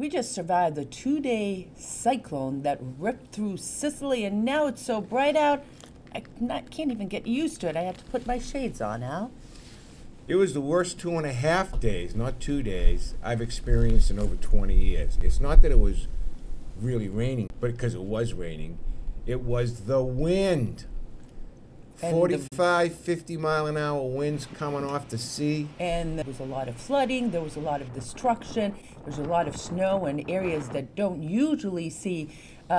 We just survived the two-day cyclone that ripped through Sicily, and now it's so bright out, I can't even get used to it. I have to put my shades on, Al. It was the worst 2.5 days, not 2 days, I've experienced in over 20 years. It's not that it was really raining, but because it was raining, it was the wind. 45, 50 mile an hour winds coming off the sea. And there was a lot of flooding, there was a lot of destruction, there's a lot of snow in areas that don't usually see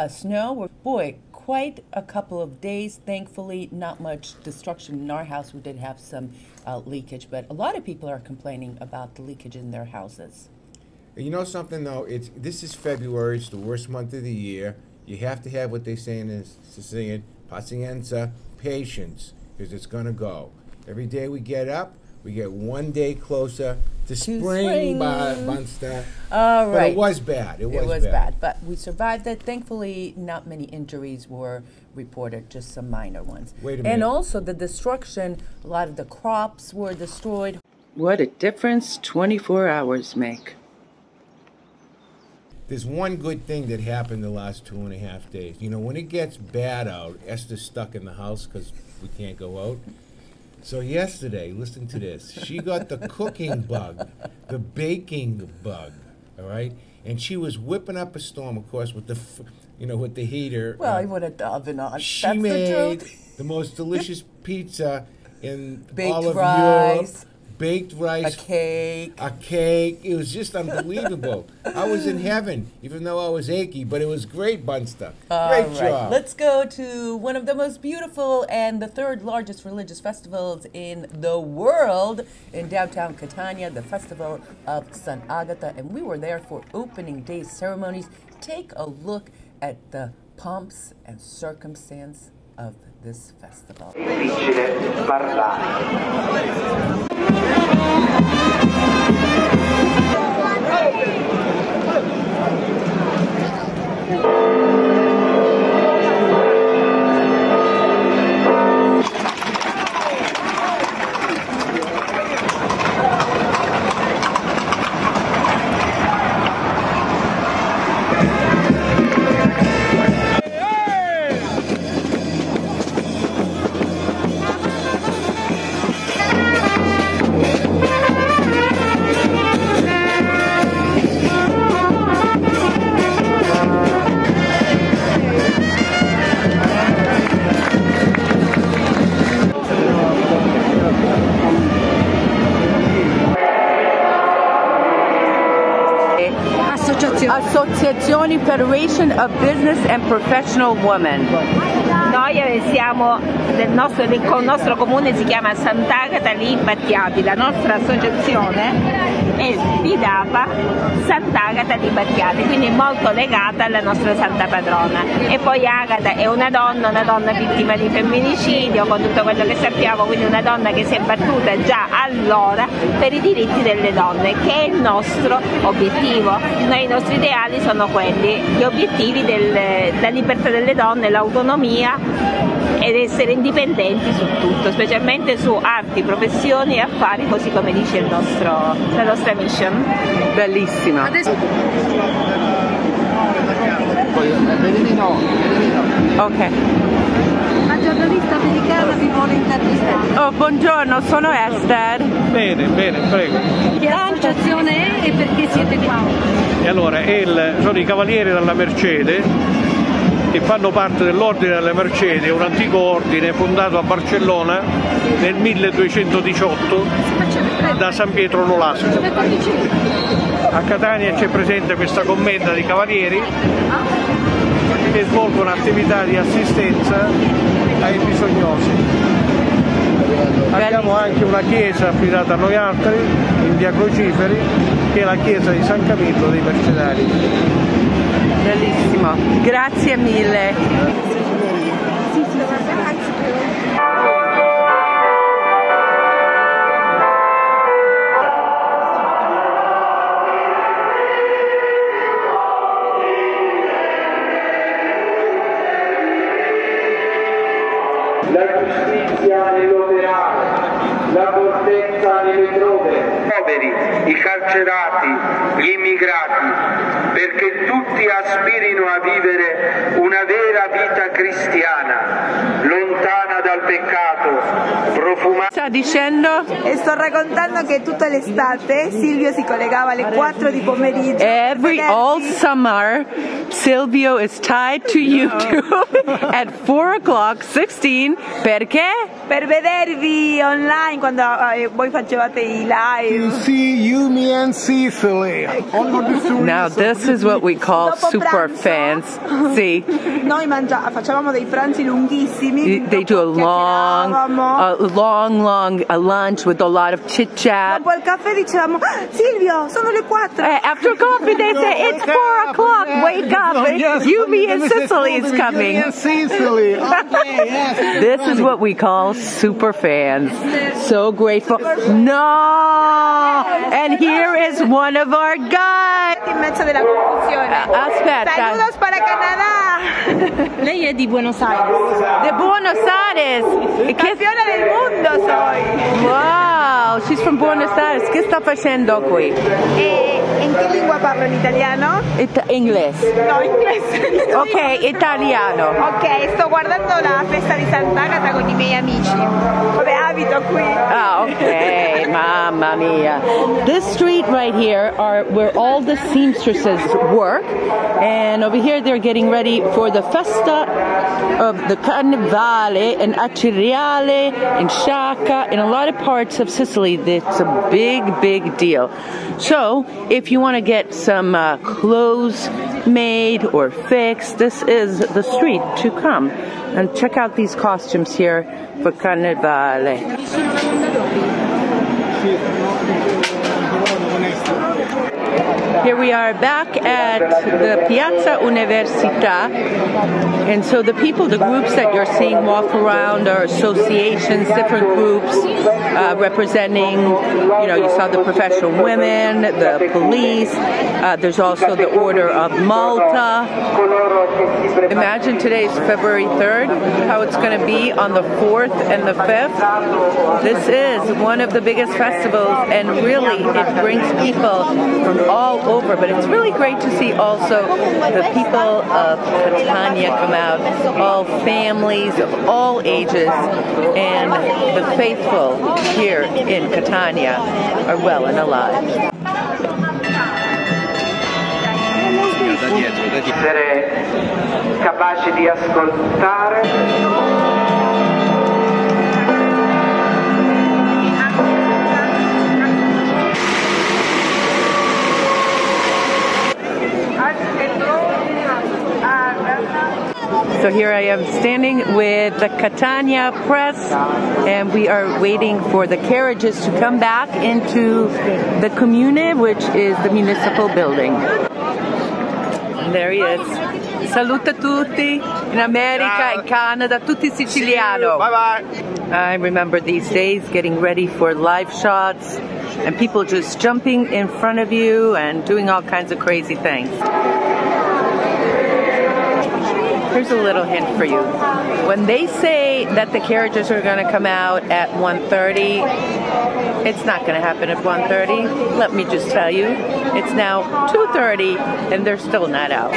snow. Boy, quite a couple of days. Thankfully, not much destruction in our house. We did have some leakage, but a lot of people are complaining about the leakage in their houses. You know something though, this is February, it's the worst month of the year. You have to have what they say in Sicilian, pazienza, patience, because it's going to go. Every day we get up, we get one day closer to spring. Monster. All right. But it was bad. It was bad. But we survived it. Thankfully, not many injuries were reported, just some minor ones. Wait a minute. And also the destruction, a lot of the crops were destroyed. What a difference 24 hours make. There's one good thing that happened the last 2.5 days. You know, when it gets bad out, Esther's stuck in the house because we can't go out. So yesterday, listen to this, she got the cooking bug, the baking bug, all right? And she was whipping up a storm, of course, with the, with the heater. Well, I wanted the oven on. She made the most delicious pizza in all of Europe. Baked rice, a cake. It was just unbelievable. I was in heaven, even though I was achy, but it was great, Bunster. Great job. Let's go to one of the most beautiful and the third largest religious festivals in the world in downtown Catania, the Festival of Sant'Agata, and we were there for opening day ceremonies. Take a look at the pomps and circumstance of this festival. Federation of Business and Professional Women. Noi siamo con il nostro comune si chiama Sant'Agata lì in Battiabi, la nostra associazione è Bidapa Sant'Agata di Battiabi, quindi molto legata alla nostra Santa Padrona. E poi Agata è una donna vittima di femminicidio, con tutto quello che sappiamo, quindi una donna che si è battuta già allora per i diritti delle donne, che è il nostro obiettivo. Noi i nostri ideali sono quelli, gli obiettivi della libertà delle donne, l'autonomia ed essere indipendenti su tutto, specialmente su arti, professioni e affari, così come dice la nostra mission. Bellissima. Ok. La giornalista americana vi vuole intervistare. Oh, buongiorno, sono Esther. Bene, bene, prego. Che associazione è e perché siete qua? E allora, sono i Cavalieri della Mercede, che fanno parte dell'Ordine della Mercede, un antico ordine fondato a Barcellona nel 1218 da San Pietro Nolasco. A Catania c'è presente questa commenda di cavalieri che svolgono attività di assistenza ai bisognosi. Abbiamo anche una chiesa affidata a noi altri, in via Crociferi, che è la chiesa di San Camillo dei Mercedari. Bellissimo, grazie mille. La giustizia nell'operato, la fortezza nelle prove. Poveri. i carcerati, gli immigrati, perché tutti aspirino a vivere una vera vita cristiana, lontana dal peccato, profumata. Sta dicendo? E sto raccontando che tutta l'estate Silvio si collegava alle 4 di pomeriggio. Every all summer Silvio is tied to YouTube at 4:16 perché? Per vedervi online quando voi facevate I live. You see you, me and Sicily. Now this is what we call super fans. Sì. Noi facevamo dei pranzi lunghissimi. They do a long lunch with a lot of chit chat. Dopo il caffè dicevamo Silvio, sono le 4. After coffee they say it's 4 o'clock. Wake up. Yes, you, me and Sicily is coming. Sicily. Okay, yes. This is what we call super fans. So grateful. No! And here is one of our guys. Aspetta. Saludos para Canadá. Lei è di Buenos Aires. De Buenos Aires. Campione del mondo soy. Wow, she's from Buenos Aires. Che sta facendo qui? ¿En qué lingua parlo? ¿En italiano? Inglés. No, inglés. Ok, italiano. Ok, sto guardando la festa di Sant'Agata con I miei amici. Come abito qui. Ah, ok, mamma mia. This street right here are where all the seamstresses work. And over here they're getting ready for the festa of the Carnevale in Aci Trezza, in Sciacca. In a lot of parts of Sicily, it's a big, big deal. So, if you want to get some clothes made or fixed, this is the street to come. And check out these costumes here for Carnevale. Here we are back at the Piazza Università. And so the people, the groups that you're seeing walk around are associations, different groups representing, you saw the professional women, the police. There's also the Order of Malta. Imagine today's February 3rd, how it's going to be on the 4th and the 5th. This is one of the biggest festivals, and really it brings people from all over, but it's really great to see also the people of Catania come out, all families of all ages, and the faithful here in Catania are well and alive. Essere capaci di ascoltare. So here I am standing with the Catania press, and we are waiting for the carriages to come back into the Comune, which is the municipal building. And there he is. Saluta tutti in America, in Canada, tutti siciliano. Bye bye. I remember these days getting ready for live shots and people just jumping in front of you and doing all kinds of crazy things. Here's a little hint for you. When they say that the carriages are going to come out at 1:30, it's not going to happen at 1:30. Let me just tell you, it's now 2:30 and they're still not out.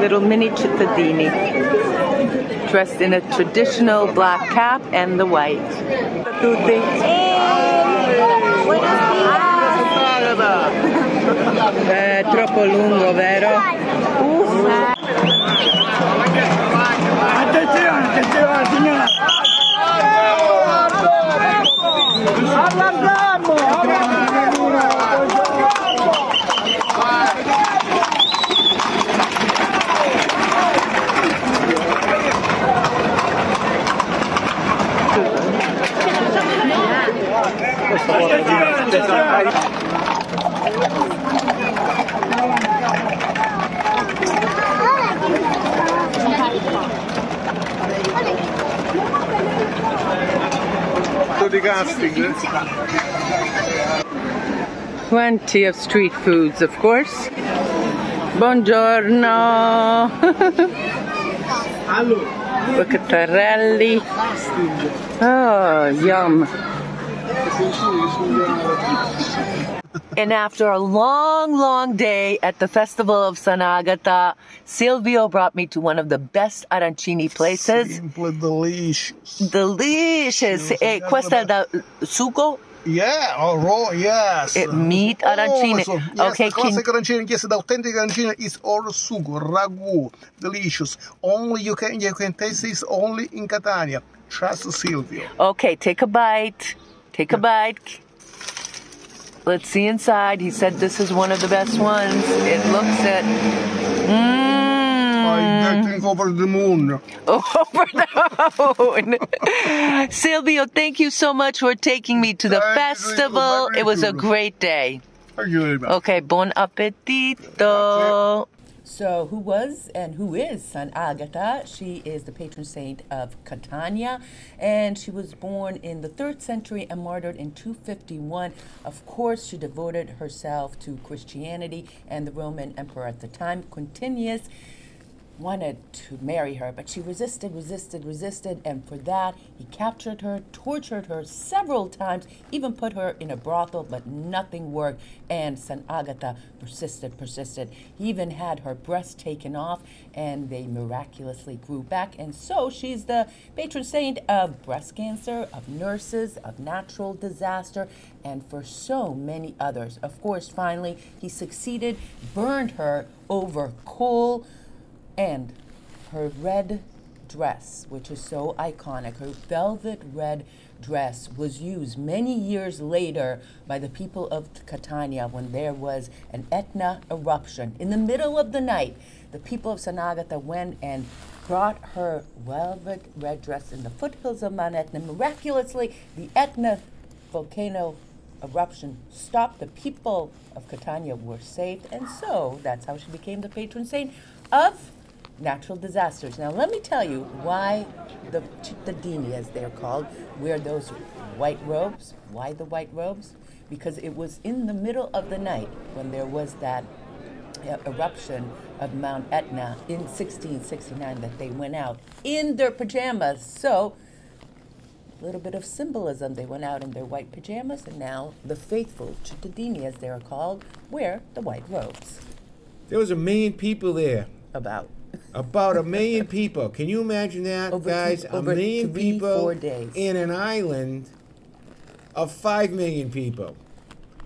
Little mini cittadini, dressed in a traditional black cap and the white. Troppo lungo, vero? Attenzione, attenzione, signora! Plenty of street foods, of course. Buongiorno. Look at the rally. Oh, yum. And after a long day at the festival of Sant'Agata, Silvio brought me to one of the best arancini places. Simple, delicious. Delicious. Questa da sugo? Yeah, oh, raw, yes. Meat arancini. So, yes, okay, classic arancini, yes, the authentic arancini is all sugo, ragu, delicious. Only you can taste this only in Catania. Trust Silvio. Okay, take a bite. Take a bite. Let's see inside. He said this is one of the best ones. It looks it. I'm getting over the moon. Over the moon. Silvio, thank you so much for taking me to the festival. It was a great day. Thank you very much. Okay, buon appetito. So who was and who is Sant'Agata? She is the patron saint of Catania, and she was born in the 3rd century and martyred in 251. Of course, she devoted herself to Christianity, and the Roman emperor at the time, Quintinius, wanted to marry her, but she resisted, and for that he captured her, tortured her several times, even put her in a brothel, but nothing worked, and Sant'Agata persisted. He even had her breast taken off, and they miraculously grew back, and so she's the patron saint of breast cancer, of nurses, of natural disaster, and for so many others. Of course, finally, he succeeded, burned her over coal, and her red dress, which is so iconic, her velvet red dress was used many years later by the people of Catania when there was an Etna eruption. In the middle of the night, the people of Sant'Agata went and brought her velvet red dress in the foothills of Mount Etna. Miraculously, the Etna volcano eruption stopped. The people of Catania were saved, and so that's how she became the patron saint of natural disasters. Now let me tell you why the cittadini, as they're called, wear those white robes. Why the white robes? Because it was in the middle of the night when there was that eruption of Mount Etna in 1669 that they went out in their pajamas. So a little bit of symbolism. They went out in their white pajamas, and now the faithful cittadini, as they're called, wear the white robes. There was 1 million people there. About 1 million people. Can you imagine that, guys? Over 1 million people in an island of 5 million people.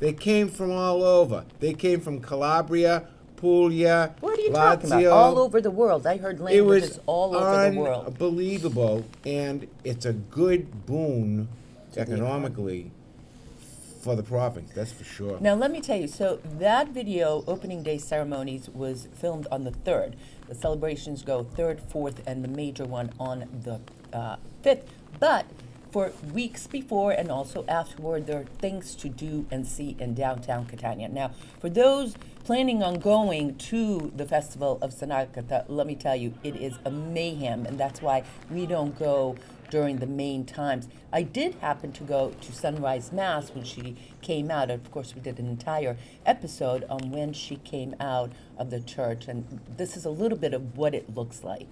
They came from all over. They came from Calabria, Puglia, Lazio. What are you talking about? All over the world. I heard languages all over the world. It was unbelievable, and it's a good boon economically for the province, that's for sure. Now let me tell you, so that video, opening day ceremonies, was filmed on the 3rd. The celebrations go 3rd, 4th, and the major one on the 5th. But for weeks before and also afterward, there are things to do and see in downtown Catania. Now, for those planning on going to the festival of Sant'Agata, let me tell you, it is a mayhem, and that's why we don't go during the main times. I did happen to go to Sunrise Mass when she came out. Of course, we did an entire episode on when she came out of the church, and this is a little bit of what it looks like.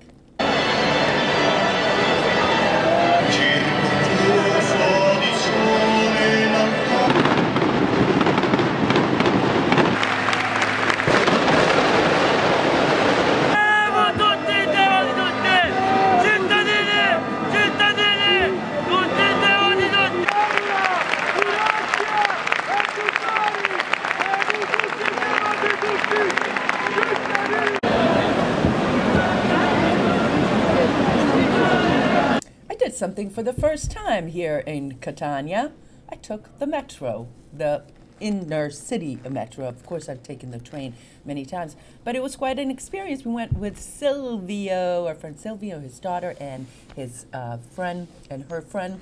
Something for the first time here in Catania. I took the metro, the inner city metro. Of course, I've taken the train many times, but it was quite an experience. We went with Silvio, our friend Silvio, his daughter, and his friend and her friend,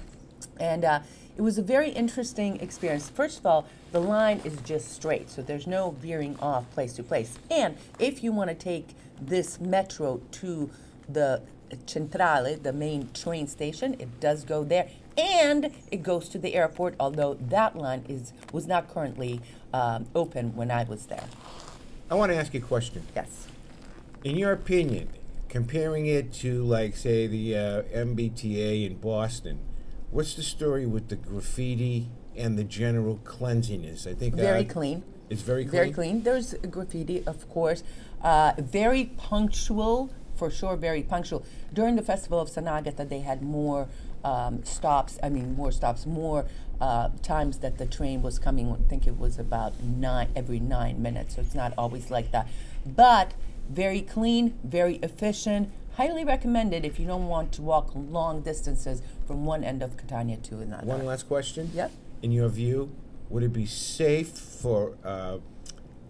and it was a very interesting experience. First of all, the line is just straight, so there's no veering off place to place. And if you want to take this metro to the Centrale, the main train station, it does go there, and it goes to the airport, although that line was not currently open when I was there. I want to ask you a question. Yes. In your opinion, comparing it to, like, say, the MBTA in Boston, what's the story with the graffiti and the general cleanliness? I think very clean. It's very clean. Very clean. There's graffiti, of course. Very punctual, for sure. Very punctual. During the festival of Sant'Agata, they had more stops. I mean, more stops, more times that the train was coming. I think it was about every nine minutes. So it's not always like that, but very clean, very efficient. Highly recommended if you don't want to walk long distances from one end of Catania to another. One last question. Yep. In your view, would it be safe for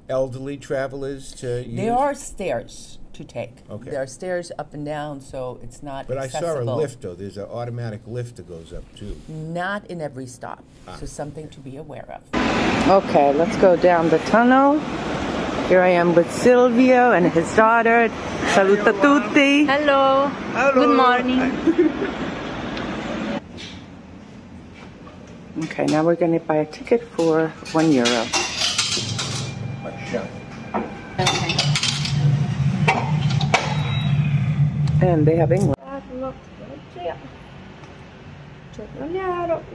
elderly travelers to use? There are stairs to take. Okay. There are stairs up and down, so it's not accessible. But I saw a lift, though. There's an automatic lift that goes up, too. Not in every stop. Ah. So something to be aware of. Okay, let's go down the tunnel. Here I am with Silvio and his daughter. Saluta tutti. Hello. Hello. Good morning. Okay, now we're going to buy a ticket for €1. Okay. And they have English. €1,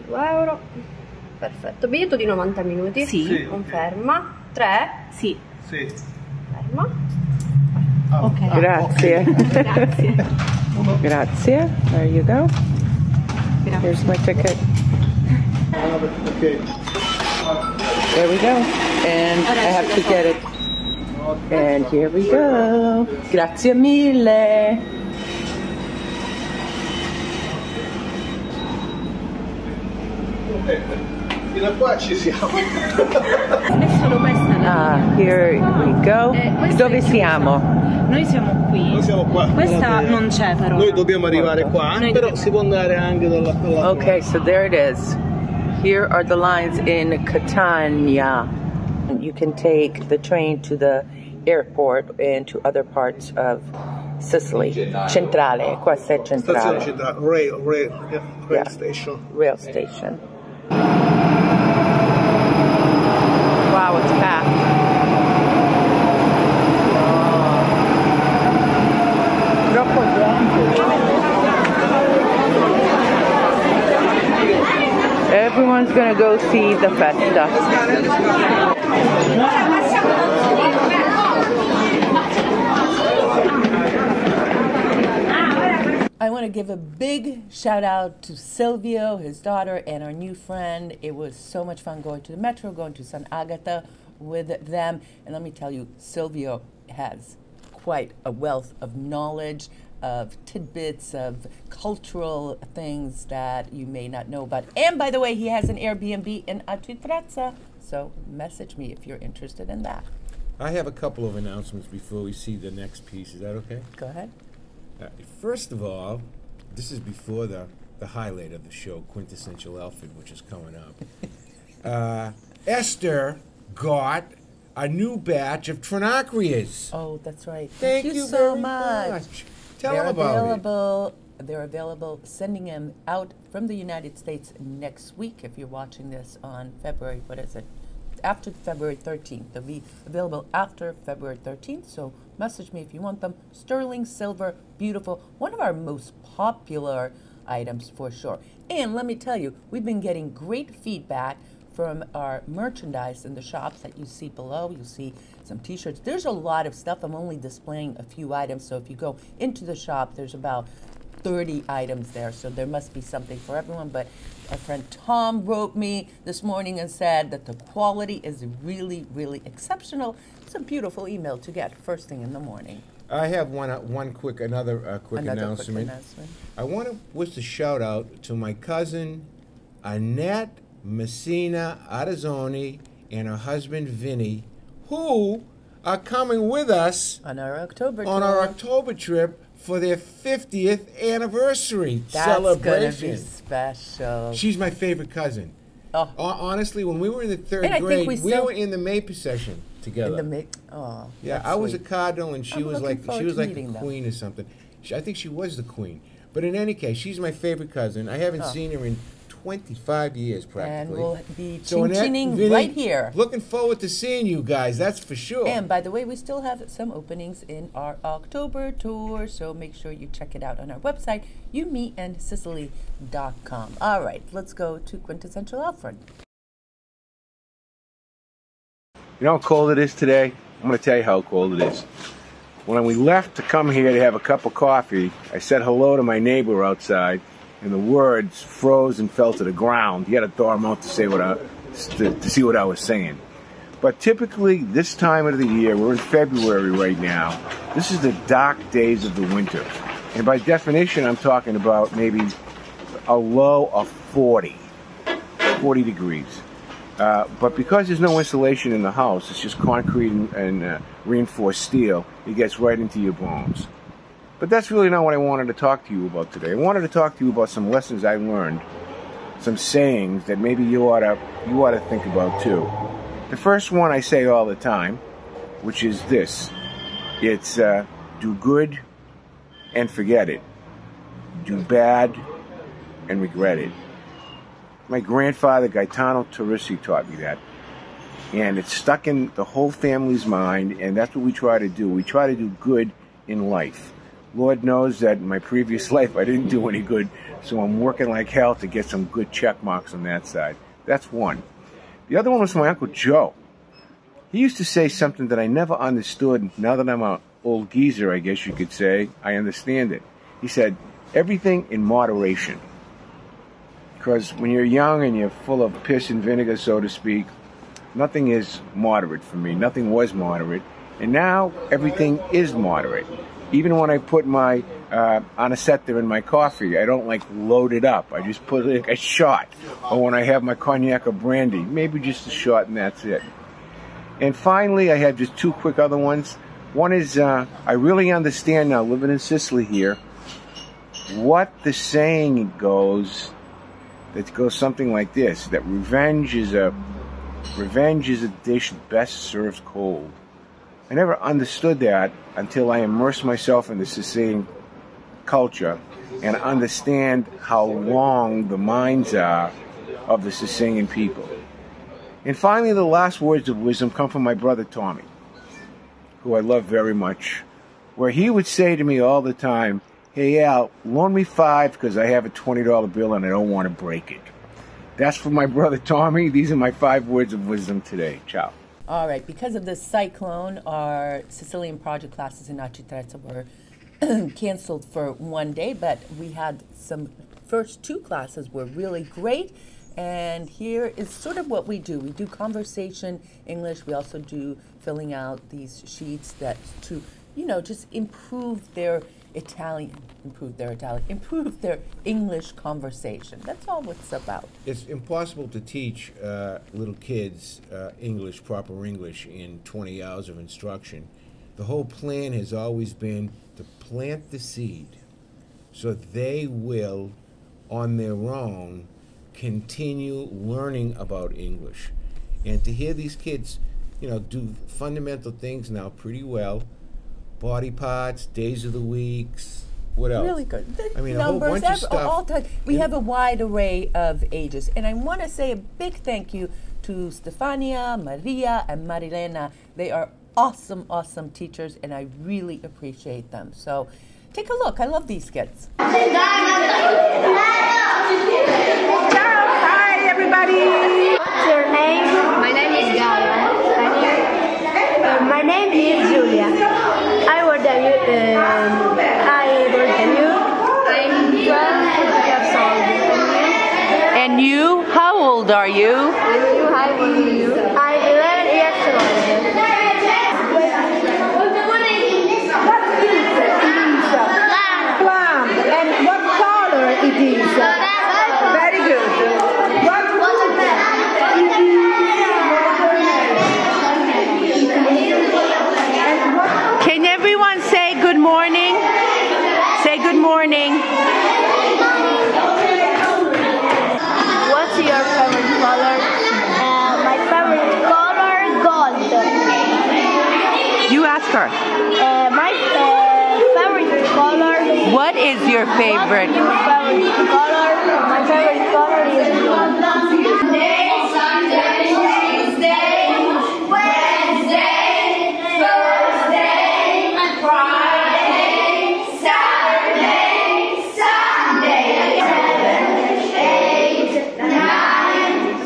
€2. Perfetto. Biglietto di 90 minuti. Sì. Conferma. 3. Sì. Sì. Fermo. Oh, okay. Grazie. Okay. Grazie. Grazie. There you go. Grazie. Here's my ticket. Okay. There we go. And I have to get it. And here we go. Grazie mille. Ah, here we go. Dove siamo? Noi siamo qui. Noi siamo qua. Questa non c'è però. Noi dobbiamo arrivare qua, però si può andare anche dalla parte. Okay, so there it is. Here are the lines in Catania. You can take the train to the airport and to other parts of Sicily. Centrale, qua c'è Centrale. Stazione Centrale, rail station. Rail station. Wow, it's packed. Everyone's gonna go see the festa. I want to give a big shout out to Silvio, his daughter, and our new friend. It was so much fun going to the metro, going to Sant'Agata with them. And let me tell you, Silvio has quite a wealth of knowledge, of tidbits, of cultural things that you may not know about. And by the way, he has an Airbnb in Aci Trezza. So message me if you're interested in that. I have a couple of announcements before we see the next piece. Is that okay? Go ahead. First of all, this is before the highlight of the show, Quintessential Alfred, which is coming up. Esther got a new batch of Trinacrias. Oh, that's right. Thank you so much. Tell them about it. They're available, sending them out from the United States next week. If you're watching this on February, what is it? After February 13th. They'll be available after February 13th, so message me if you want them. Sterling silver, beautiful, one of our most popular items for sure. And let me tell you, we've been getting great feedback from our merchandise in the shops that you see below. You'll see some t-shirts. There's a lot of stuff. I'm only displaying a few items, so if you go into the shop, there's about 30 items there, so there must be something for everyone. But our friend Tom wrote me this morning and said that the quality is really, really exceptional. It's a beautiful email to get first thing in the morning. I have another quick announcement. I want to wish a shout out to my cousin Annette Messina Arazzoni and her husband Vinny, who are coming with us on our October trip. For their 50th anniversary celebration. That's going to be special. She's my favorite cousin. Oh. Honestly, when we were in the third grade, we were in the Maple session together. I was a cardinal, and she was like the queen or something. I think she was the queen. But in any case, she's my favorite cousin. I haven't seen her in 25 years practically. And we'll be continuing right here. Looking forward to seeing you guys, that's for sure. And by the way, we still have some openings in our October tour, so make sure you check it out on our website, youmeandsicily.com. All right, let's go to Quintessential Alfred. You know how cold it is today? I'm going to tell you how cold it is. When we left to come here to have a cup of coffee, I said hello to my neighbor outside, and the words froze and fell to the ground. He had a dormouse to see what I was saying. But typically, this time of the year, we're in February right now, this is the dark days of the winter. And by definition, I'm talking about maybe a low of 40 degrees. But because there's no insulation in the house, it's just concrete and reinforced steel, it gets right into your bones. But that's really not what I wanted to talk to you about today. I wanted to talk to you about some lessons I learned, some sayings that maybe you ought to think about too. The first one I say all the time, which is this. It's do good and forget it. Do bad and regret it. My grandfather, Gaetano Torrisi, taught me that. And it's stuck in the whole family's mind, and that's what we try to do. We try to do good in life. Lord knows that in my previous life I didn't do any good, so I'm working like hell to get some good check marks on that side. That's one. The other one was my Uncle Joe. He used to say something that I never understood. Now that I'm an old geezer, I guess you could say, I understand it. He said, everything in moderation. Because when you're young and you're full of piss and vinegar, so to speak, nothing is moderate for me. Nothing was moderate. And now everything is moderate. Even when I put my anacetter in my coffee, I don't like load it up. I just put like a shot. Or when I have my cognac or brandy, maybe just a shot and that's it. And finally, I have just two quick other ones. One is I really understand now, living in Sicily here, what the saying goes. That goes something like this: that revenge is a dish that best serves cold. I never understood that until I immersed myself in the Sicilian culture and understand how wrong the minds are of the Sicilian people. And finally, the last words of wisdom come from my brother Tommy, who I love very much, where he would say to me all the time, "Hey Al, loan me $5 because I have a $20 bill and I don't want to break it." That's for my brother Tommy. These are my 5 words of wisdom today. Ciao. All right. Because of this cyclone, our Sicilian project classes in Aci Trezza were canceled for one day, but we had some first 2 classes were really great. And here is sort of what we do. We do conversation English. We also do filling out these sheets that to, you know, just improve their Italian, improve their English conversation. That's all what's about. It's impossible to teach little kids English, proper English, in 20 hours of instruction. The whole plan has always been to plant the seed so they will, on their own, continue learning about English. And to hear these kids, you know, do fundamental things now pretty well. Body parts, days of the weeks, what else? Really good. The I mean, numbers, a whole bunch of stuff. All time. We have a wide array of ages. And I want to say a big thank you to Stefania, Maria, and Marilena. They are awesome, awesome teachers, and I really appreciate them. So take a look. I love these kids. Hi, everybody. What's your name? My name is Gaia. My name is Julia. I work at you. I'm 12 years old. And you? How old are you? And you, how old are you? I'm 11 years old. Plum. And what color it is? Very good. What color it is? Can everyone say good morning? Say good morning. What's your favorite color? My favorite color, gold. You ask her. My favorite color. What is your favorite? My favorite color is blue. Sunday, Sunday, Tuesday, Wednesday, Thursday, Friday, Saturday, Sunday. 7, 8, 9,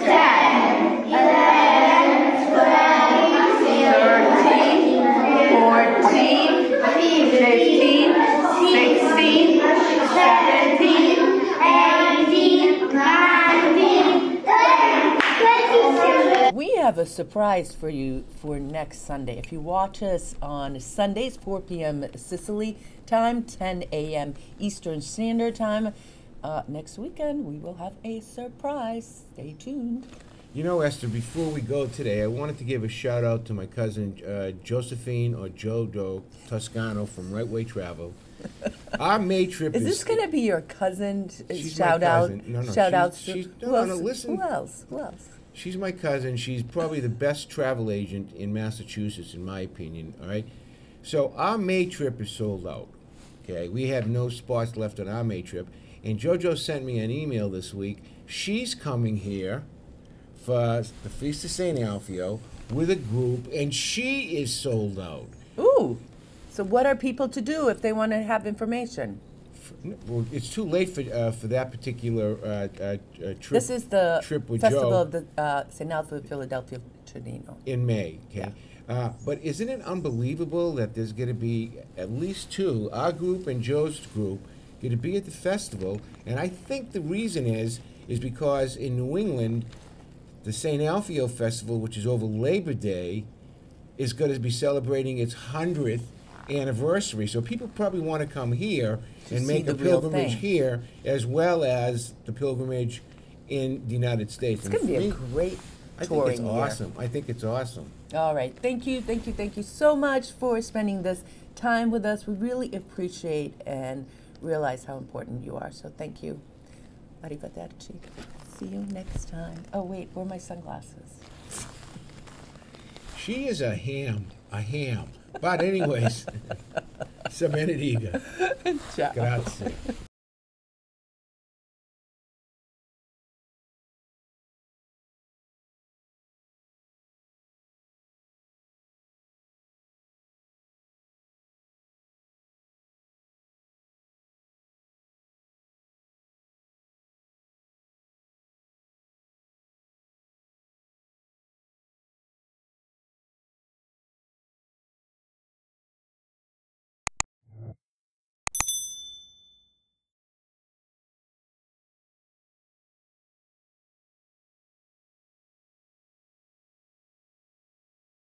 10, 11, 12, 13, 14, 15, 16, 17, 18, 19, 20. We have a surprise for you for next Sunday. If you watch us on Sundays, 4 p.m. Sicily time, 10 a.m. Eastern Standard Time, next weekend we will have a surprise. Stay tuned. You know, Esther, before we go today, I wanted to give a shout out to my cousin Josephine or Jodo Toscano from Right Way Travel. Our May trip is this going to be your cousin shout out? Listen. Who else? She's my cousin. She's probably the best travel agent in Massachusetts, in my opinion. All right. So our May trip is sold out. Okay, we have no spots left on our May trip. And Jojo sent me an email this week. She's coming here for the Feast of St. Alfio with a group, and she is sold out. Ooh. So what are people to do if they want to have information? Well, it's too late for that particular trip. This is the trip with Festival Joe of the St. Alfio, Philadelphia, Trinacrias. In May, okay. Yeah. But isn't it unbelievable that there's going to be at least two, our group and Joe's group, going to be at the festival? And I think the reason is because in New England, the St. Alfio Festival, which is over Labor Day, is going to be celebrating its 100th anniversary. So people probably want to come here and make a pilgrimage here, as well as the pilgrimage in the United States. It's going to be a great touring year. Awesome. I think it's awesome. All right. Thank you so much for spending this time with us. We really appreciate and realize how important you are. So thank you. Arrivederci. See you next time. Oh, wait, where are my sunglasses? She is a ham. But anyways, Samenidiga. Grazie.